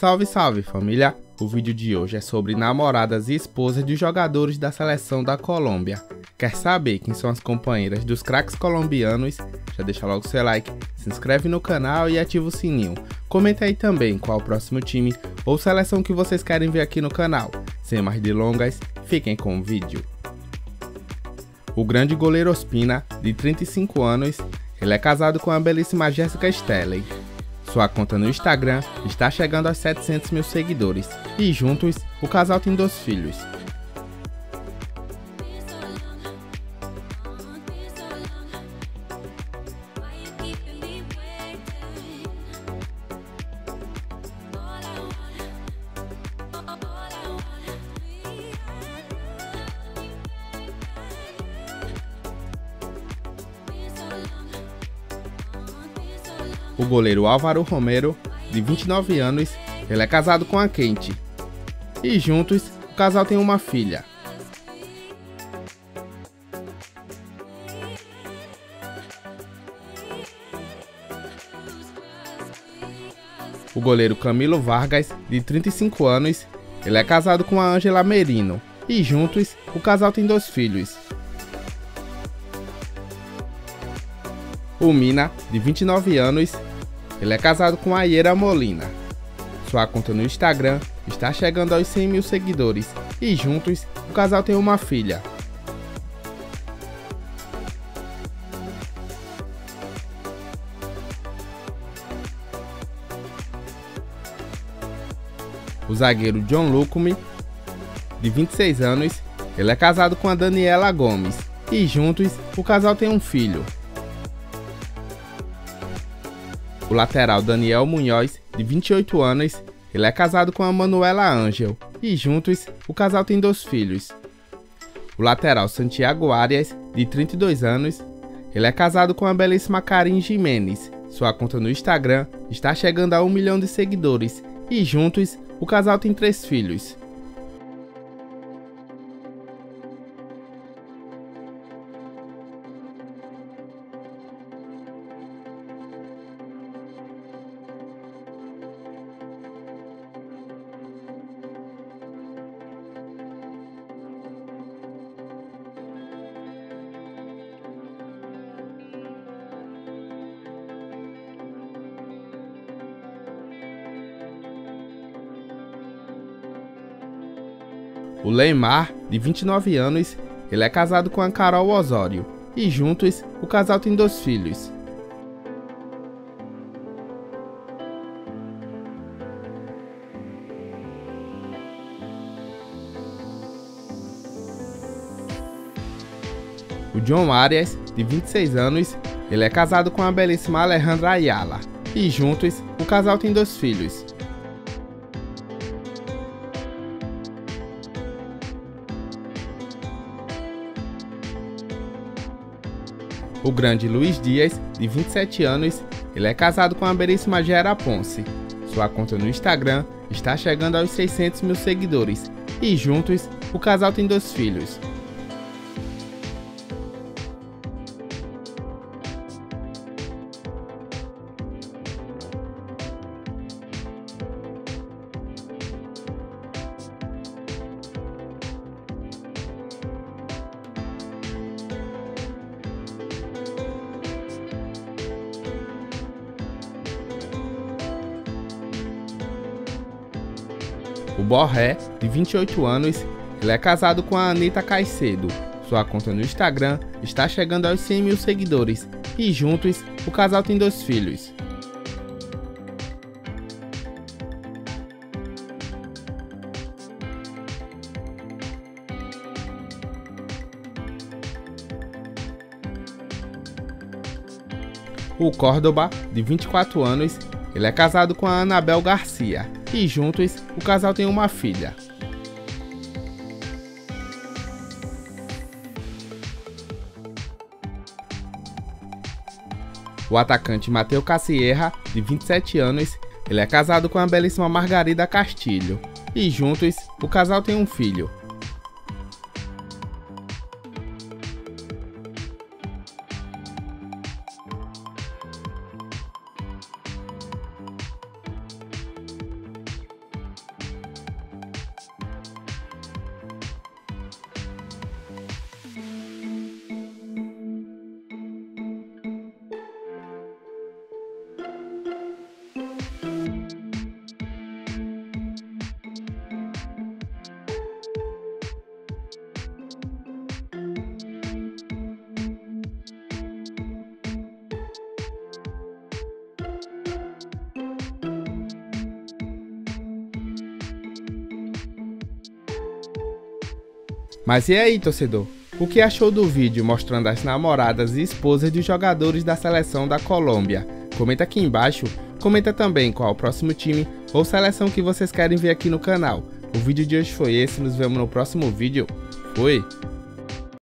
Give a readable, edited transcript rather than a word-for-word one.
Salve, salve, família! O vídeo de hoje é sobre namoradas e esposas de jogadores da seleção da Colômbia. Quer saber quem são as companheiras dos craques colombianos? Já deixa logo seu like, se inscreve no canal e ativa o sininho. Comenta aí também qual o próximo time ou seleção que vocês querem ver aqui no canal. Sem mais delongas, fiquem com o vídeo. O grande goleiro Ospina, de 35 anos, ele é casado com a belíssima Jéssica Stelley. Sua conta no Instagram está chegando aos 700 mil seguidores e juntos o casal tem 2 filhos. O goleiro Álvaro Romero, de 29 anos, ele é casado com a Kenty e juntos o casal tem 1 filha. O goleiro Camilo Vargas, de 35 anos, ele é casado com a Ângela Merino e juntos o casal tem 2 filhos. O Mina, de 29 anos, ele é casado com a Yerry Molina. Sua conta no Instagram está chegando aos 100 mil seguidores e juntos o casal tem 1 filha. O zagueiro John Lucumí, de 26 anos, ele é casado com a Daniela Gomes e juntos o casal tem 1 filho. O lateral Daniel Munhoz, de 28 anos, ele é casado com a Manuela Angel e juntos o casal tem 2 filhos. O lateral Santiago Arias, de 32 anos, ele é casado com a belíssima Karim Jimenez. Sua conta no Instagram está chegando a 1 milhão de seguidores e juntos o casal tem 3 filhos. O Leymar, de 29 anos, ele é casado com a Carol Osório e juntos o casal tem 2 filhos. O John Arias, de 26 anos, ele é casado com a belíssima Alejandra Ayala e juntos o casal tem 2 filhos. O grande Luiz Dias, de 27 anos, ele é casado com a belíssima Gera Ponce. Sua conta no Instagram está chegando aos 600 mil seguidores e juntos o casal tem 2 filhos. O Borré, de 28 anos, ele é casado com a Anitta Caicedo. Sua conta no Instagram está chegando aos 100 mil seguidores e juntos o casal tem 2 filhos. O Córdoba, de 24 anos, ele é casado com a Anabel Garcia e juntos o casal tem 1 filha. O atacante Mateo Cassierra, de 27 anos, ele é casado com a belíssima Margarida Castilho e juntos o casal tem 1 filho. Mas e aí, torcedor? O que achou do vídeo mostrando as namoradas e esposas de jogadores da seleção da Colômbia? Comenta aqui embaixo, comenta também qual o próximo time ou seleção que vocês querem ver aqui no canal. O vídeo de hoje foi esse, nos vemos no próximo vídeo. Fui!